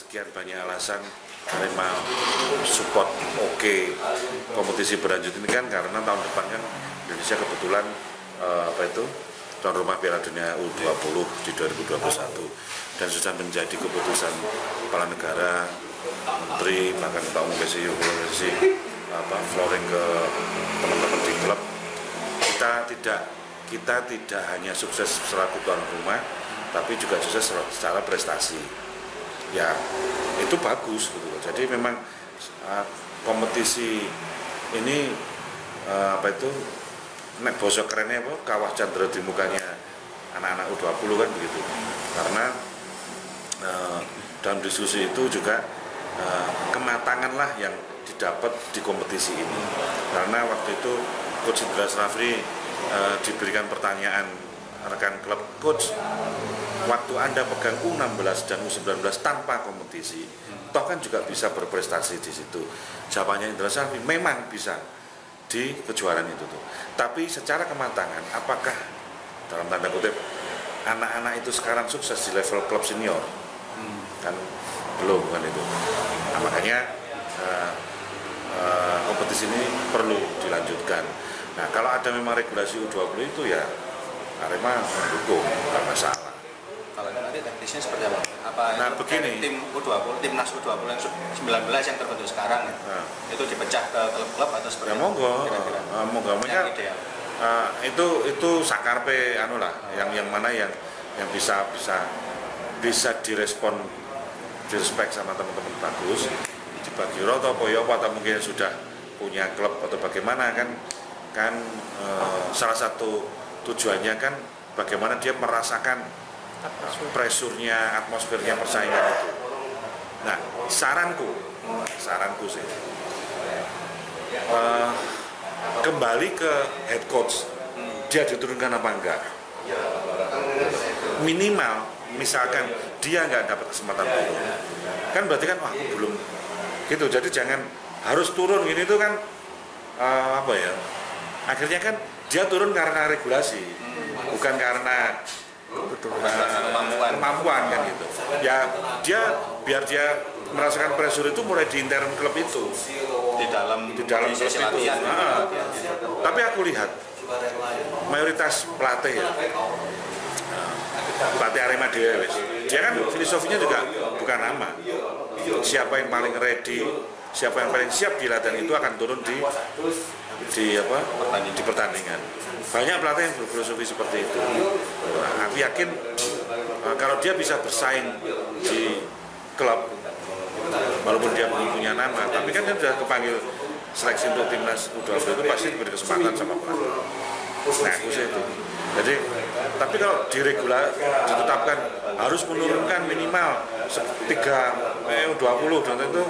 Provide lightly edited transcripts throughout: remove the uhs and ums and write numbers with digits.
sekian banyak alasan Arema support oke. Kompetisi berlanjut ini kan karena tahun depan kan Indonesia kebetulan tuan rumah Piala Dunia U20 di 2021, dan sudah menjadi keputusan kepala negara, menteri, bahkan ketua umum PWSI Florent ke teman-teman di klub, kita tidak hanya sukses selaku tuan rumah, tapi juga sukses secara prestasi. Ya itu bagus gitu. Jadi memang kompetisi ini nek bosok kerennya apa, kawah candera di mukanya anak-anak U20 kan begitu. Karena dalam diskusi itu juga kematanganlah yang didapat di kompetisi ini. Karena waktu itu Coach Indra Safri diberikan pertanyaan rekan klub, Coach, waktu Anda pegang U16 dan U19 tanpa kompetisi, toh kan juga bisa berprestasi di situ. Jawabannya Indra Safri, memang bisa di kejuaraan itu tuh. Tapi secara kematangan, apakah dalam tanda kutip anak-anak itu sekarang sukses di level klub senior? Kan belum kan itu. Nah, makanya kompetisi ini perlu dilanjutkan. Nah, kalau ada memang regulasi U20 itu ya Arema mendukung, nggak masalah. Kalau nanti teknisnya seperti apa? Nah, begini, tim U20, timnas U20 yang 19 yang terbentuk sekarang ya, itu dipecah ke klub-klub atau seperti apa? Moga-moga itu sakarpe yang bisa direspon, direspek sama teman-teman bagus, dibagi roto poyopo atau mungkin sudah punya klub atau bagaimana kan salah satu tujuannya kan bagaimana dia merasakan presurnya, atmosfernya persaingan itu. Nah, saranku sih kembali ke head coach, dia diturunkan apa enggak? Minimal, misalkan dia nggak dapat kesempatan itu, kan berarti kan aku belum gitu. Jadi jangan harus turun gini tuh kan akhirnya kan dia turun karena regulasi, bukan karena kemampuan kan gitu. Ya dia biar dia merasakan pressure itu mulai di intern klub itu, di dalam klub itu. Tapi aku lihat mayoritas pelatih Arema dia kan filosofinya juga bukan nama. Siapa yang paling ready, siapa yang paling siap di latihan itu akan turun di pertandingan. Banyak pelatih yang berfilosofi seperti itu. Aku yakin kalau dia bisa bersaing di klub, walaupun dia belum punya nama, tapi kan dia sudah kepanggil seleksi untuk timnas U20 itu pasti diberi kesempatan sama pelatih. Nah, aku sih itu. Jadi, tapi kalau ditetapkan harus menurunkan minimal 3 U20 dan itu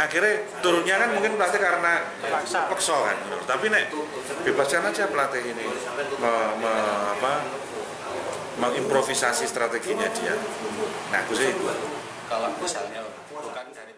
akhirnya turunnya kan mungkin pelatih karena paksa kan. Tapi nek bebaskan aja pelatih ini mengimprovisasi strateginya dia. Nah, aku sih itu. Kalau misalnya bukan